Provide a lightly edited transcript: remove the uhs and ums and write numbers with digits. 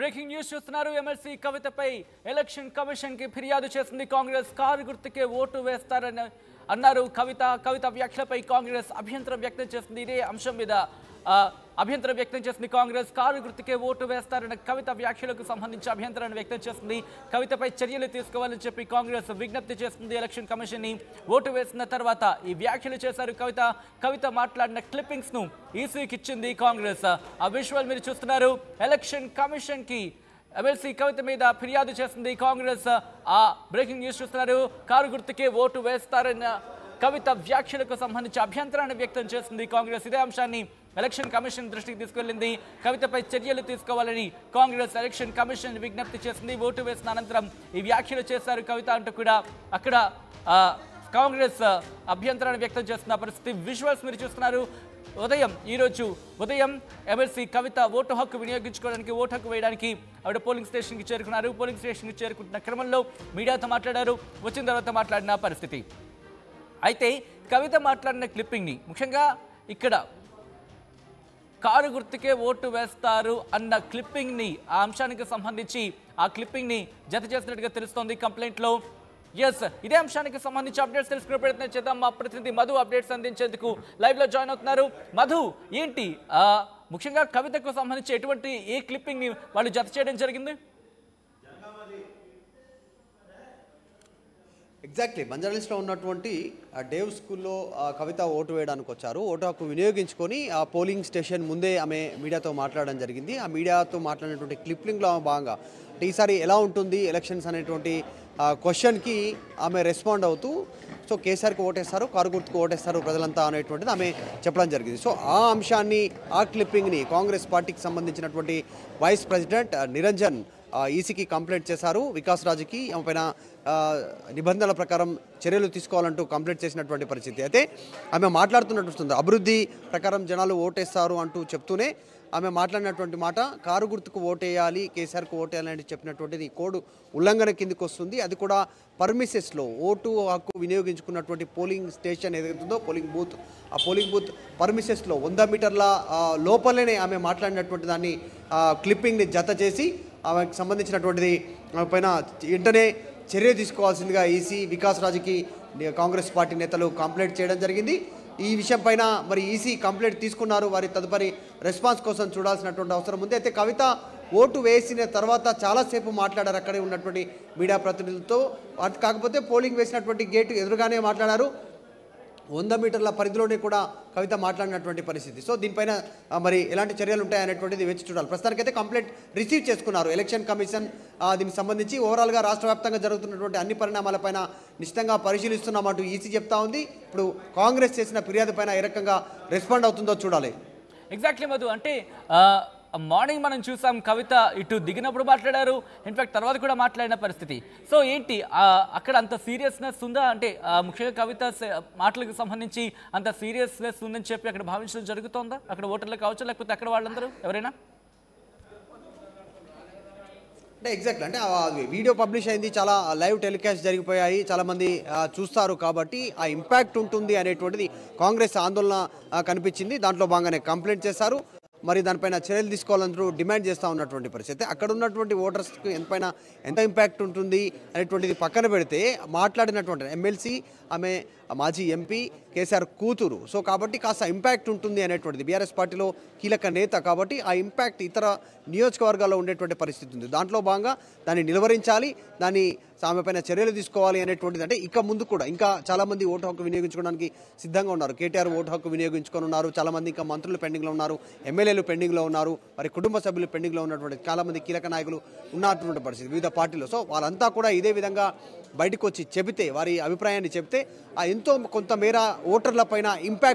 breaking news చూస్తున్నారు MLC కవితపై election commission की ఫిర్యాదు చేసింది కాంగ్రెస్ కారు గుర్తుకే ఓటు వేస్తారని అన్నారు కవిత కవిత వ్యాఖ్యలపై కాంగ్రెస్ అభ్యంతరం వ్యక్తం చేసింది ఇదే అంశం మీద అభ్యంతరం వ్యక్తం చేసింది కాంగ్రెస్ కారు గుర్తుకే ఓటు వేస్తారని కవిత వ్యాఖ్యలకు సంబంధించి అభ్యంతరాన్ని వ్యక్తం చేసింది కవితపై చర్యలు తీసుకోవాలని చెప్పి కాంగ్రెస్ విజ్ఞప్తి చేసింది ఎలక్షన్ కమిషన్ ని ఓటు వేసిన తర్వాత ఈ వ్యాఖ్యలు చేశారు కవిత కవిత మాట్లాడిన క్లిప్పింగ్స్ ను ఈసీకి ఇచ్చింది కాంగ్రెస్ ఆ విజువల్ మీరు చూస్తున్నారు ఎలక్షన్ కమిషన్ की एमएलसी कवित मीद फिर्यादु चेस्तुंदी कांग्रेस आ ब्रेकिंग न्यूज़ चूस्तुन्नारू कारू गुर्तुके ओटु वेस्तारन्न कवित व्याख्यलकु संबंधिंचि अभ्यंतरान्नि व्यक्तं चेस्तुंदी कांग्रेस इदे अंशान्नि एलक्षन कमीशन दृष्टिकि तीसुकेल्लिंदी कवितपै चर्यलु तीसुकोवाలని कांग्रेस एलक्षन कमीशन विज्ञप्ति चेस्तुंदी ओटु वेसिन अनंतरं ई व्याख्यलु चेशारु कवित अंटू कूडा अक्कड कांग्रेस अभ्यंतरान्नि व्यक्तं चेस्तुन्न परिस्थिति विजुअल्स मीरु चूस्तुन्नारू ఉదయం ఎమ్మెల్సీ కవిత ఓటు హక్కు వినియోగించుకోవడానికి ఓటు హక్కు వేయడానికి ఆవిడ పోలింగ్ స్టేషన్ కి చేరుకున్న క్రమంలో మీడియాతో మాట్లాడారు వచ్చిన తర్వాత మాట్లాడిన పరిస్థితి అయితే కవిత మాట్లాడిన క్లిప్పింగ్ ని ముఖ్యంగా ఇక్కడ కారు గుర్తుకే ఓటు వేస్తారు అన్న క్లిప్పింగ్ ని ఆ అంశానికి సంబంధించి ఆ క్లిప్పింగ్ ని జత చేసినట్టుగా తెలుస్తోంది కంప్లైంట్ లో यस इदे अंशानिकि संबंधिंचि अपडेट्स तेलुसुकुने प्रयत्नं चेद्दाम मा प्रतिनिधि मधु अपडेट्स अंदिंचेंदुकु लाइव लो जॉइन अवुतुन्नारु मधु एंटी मुख्यंगा कवितकु संबंधिंचि एटुवंटि ए क्लिप्पिंग नि वाळ्ळु जत चेयडं जरिगिंदि ఎగ్జాక్ట్లీ బంజారాహిల్స్లో ఉన్నటువంటి డేవ్ స్కూల్లో కవిత ఓటు వేయడానికి వచ్చారు ఓటు హక్కు వినియోగించుకొని ఆ పోలింగ్ స్టేషన్ ముందే ఆమె మీడియాతో మాట్లాడడం జరిగింది ఆ మీడియాతో మాట్లాడినటువంటి క్లిప్పింగ్లో ఆమె భాగంగా ఈసారి ఎలా ఉంటుంది ఎలక్షన్స్ అనేటువంటి క్వశ్చన్కి ఆమె రెస్పాండ్ అవుతూ సో కేసీఆర్కి ఓటేస్తారు కారు గుర్తుకు ఓటేస్తారు ప్రజలంతా అనేటువంటిది ఆమె చెప్పడం జరిగింది సో ఆ అంశాన్ని ఆ క్లిప్పింగ్ని కాంగ్రెస్ పార్టీకి సంబంధించినటువంటి వైస్ ప్రెసిడెంట్ నిరంజన్ ఈసీకి కంప్లైంట్ చేశారు వికాస్ రాజుకి ఆమె పైన నిబంధనల ప్రకారం చర్యలు తీసుకోవాలంటూ కంప్లైంట్ చేసినటువంటి పరిస్థితి అయితే ఆమె మాట్లాడుతున్నట్టు అభివృద్ధి ప్రకారం జనాలు ఓటేస్తారు అంటూ చెప్తూనే ఆమె మాట్లాడినటువంటి మాట కారు గుర్తుకు ఓటేయాలి కేసీఆర్కు ఓటేయాలి అని చెప్పినటువంటిది కోడ్ ఉల్లంఘన కిందకు వస్తుంది అది కూడా పర్మిసెస్లో ఓటు హక్కు వినియోగించుకున్నటువంటి పోలింగ్ స్టేషన్ ఏదైతుందో పోలింగ్ బూత్ పర్మిసెస్లో 100 మీటర్ల లోపలనే ఆమె మాట్లాడినటువంటి దాన్ని క్లిప్పింగ్ని జత చేసి ఆమెకు సంబంధించినటువంటిది ఆమె పైన వెంటనే చర్య తీసుకోవాల్సిందిగా ఈసీ వికాస్ రాజుకి కాంగ్రెస్ పార్టీ నేతలు కంప్లైంట్ చేయడం జరిగింది ఈ విషయం పైన మరి ఈసీ కంప్లైంట్ తీసుకున్నారు వారి తదుపరి రెస్పాన్స్ కోసం చూడాల్సినటువంటి అవసరం ఉంది అయితే కవిత ఓటు వేసిన తర్వాత చాలాసేపు మాట్లాడారు అక్కడే ఉన్నటువంటి మీడియా ప్రతినిధులతో అది కాకపోతే పోలింగ్ వేసినటువంటి గేట్ ఎదురుగానే మాట్లాడారు 100 మీటర్ల పరిధిలోనే కూడా కవిత మాట్లాడినటువంటి పరిస్థితి సో దీనిపైన మరి ఎలాంటి చర్యలు ఉంటాయనేటువంటిది వేచి చూడాలి ప్రస్తుతానికైతే కంప్లైంట్ రిసీవ్ చేసుకున్నారు ఎలక్షన్ కమిషన్ దీనికి సంబంధించి ఓవరాల్గా రాష్ట్ర వ్యాప్తంగా జరుగుతున్నటువంటి అన్ని పరిణామాలపైన నిశ్చితంగా పరిశీలిస్తున్నామంటూ ఈసీ చెప్తా ఉంది ఇప్పుడు కాంగ్రెస్ చేసిన ఫిర్యాదు పైన ఏ రకంగా రెస్పాండ్ అవుతుందో చూడాలి ఎగ్జాక్ట్లీ మధు అంటే మార్నింగ్ మనం చూసాం కవిత ఇటు దిగినప్పుడు మాట్లాడారు ఇన్ఫాక్ట్ తర్వాత కూడా మాట్లాడిన పరిస్థితి సో ఏంటి అక్కడ అంత సీరియస్నెస్ ఉందా అంటే ముఖ్యంగా కవిత మాటలకు సంబంధించి అంత సీరియస్నెస్ ఉందని చెప్పి అక్కడ భావించడం జరుగుతుందా అక్కడ ఓటర్లు కావచ్చు లేకపోతే అక్కడ వాళ్ళందరూ ఎవరైనా అంటే ఎగ్జాక్ట్ అంటే వీడియో పబ్లిష్ అయింది చాలా లైవ్ టెలికాస్ట్ జరిగిపోయాయి చాలామంది చూస్తారు కాబట్టి ఆ ఇంపాక్ట్ ఉంటుంది అనేటువంటిది కాంగ్రెస్ ఆందోళన కనిపించింది దాంట్లో భాగంగానే కంప్లైంట్ చేశారు మరి దానిపైన చర్యలు తీసుకోవాలంటూ డిమాండ్ చేస్తూ ఉన్నటువంటి పరిస్థితి అక్కడ ఉన్నటువంటి ఓటర్స్కి ఎంతపైన ఎంత ఇంపాక్ట్ ఉంటుంది అనేటువంటిది పక్కన పెడితే మాట్లాడినటువంటి ఎమ్మెల్సీ ఆమె మాజీ ఎంపీ కేసీఆర్ కూతురు సో కాబట్టి కాస్త ఇంపాక్ట్ ఉంటుంది అనేటువంటిది బీఆర్ఎస్ పార్టీలో కీలక నేత కాబట్టి ఆ ఇంపాక్ట్ ఇతర నియోజకవర్గాల్లో ఉండేటువంటి పరిస్థితి ఉంది దాంట్లో భాగంగా దాన్ని నిలువరించాలి దాన్ని ఆమె పైన చర్యలు తీసుకోవాలి అనేటువంటిది అంటే ఇక ముందు కూడా ఇంకా చాలామంది ఓటు హక్కు వినియోగించుకోవడానికి సిద్ధంగా ఉన్నారు కేటీఆర్ ఓటు హక్కు వినియోగించుకొని ఉన్నారు చాలామంది ఇంకా మంత్రులు పెండింగ్లో ఉన్నారు ఎమ్మెల్యేలు పెండింగ్లో ఉన్నారు మరి కుటుంబ సభ్యులు పెండింగ్లో ఉన్నటువంటి చాలామంది కీలక నాయకులు ఉన్నటువంటి పరిస్థితి వివిధ పార్టీలు సో వాళ్ళంతా కూడా ఇదే విధంగా బయటకు వచ్చి చెబితే వారి అభిప్రాయాన్ని చెబితే ఎంతో కొంతమేర ఓటర్ల పైన ఇంపాక్ట్